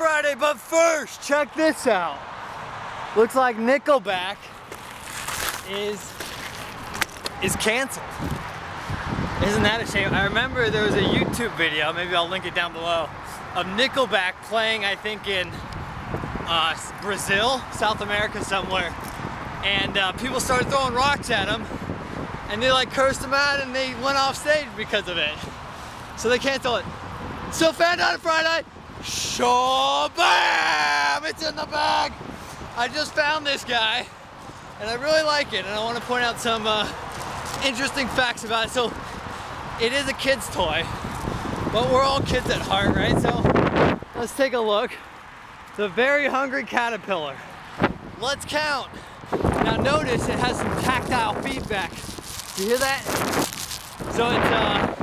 Friday, but first, check this out. Looks like Nickelback is canceled. Isn't that a shame? I remember there was a YouTube video, maybe I'll link it down below, of Nickelback playing, I think in Brazil, South America somewhere, and people started throwing rocks at him, and they like cursed him out, and they went off stage because of it. So they canceled it. So Fan on Friday, shabam! It's in the bag. I just found this guy, and I really like it, and I want to point out some interesting facts about it. So it is a kid's toy, but we're all kids at heart, right? So let's take a look. It's a very hungry caterpillar. Let's count. Now notice it has some tactile feedback. You hear that? So it's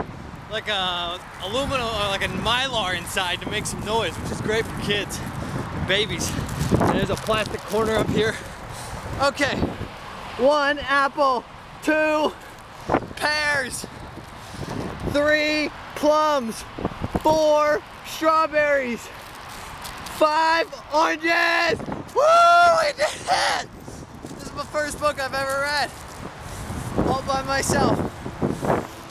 like a aluminum or like a mylar inside to make some noise, which is great for kids and babies. And there's a plastic corner up here. Okay, 1 apple, 2 pears. 3 plums, 4 strawberries, 5 oranges! Woo! We did it! This is my first book I've ever read, all by myself.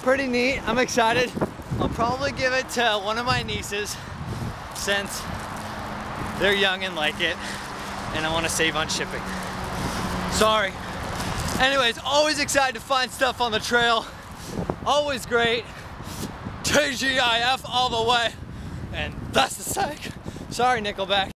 Pretty neat, I'm excited. I'll probably give it to one of my nieces since they're young and like it, and I want to save on shipping. Sorry. Anyways, always excited to find stuff on the trail. Always great. TGIF all the way, and that's the psych. Sorry, Nickelback.